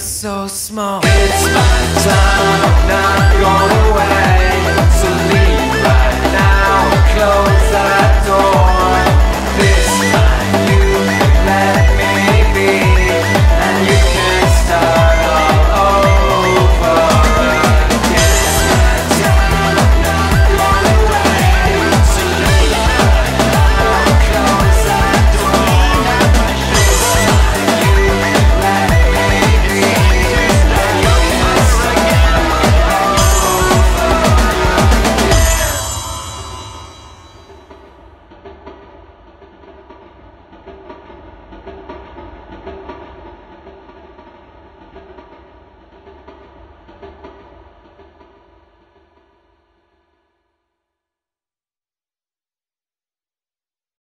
so small. It's my time now.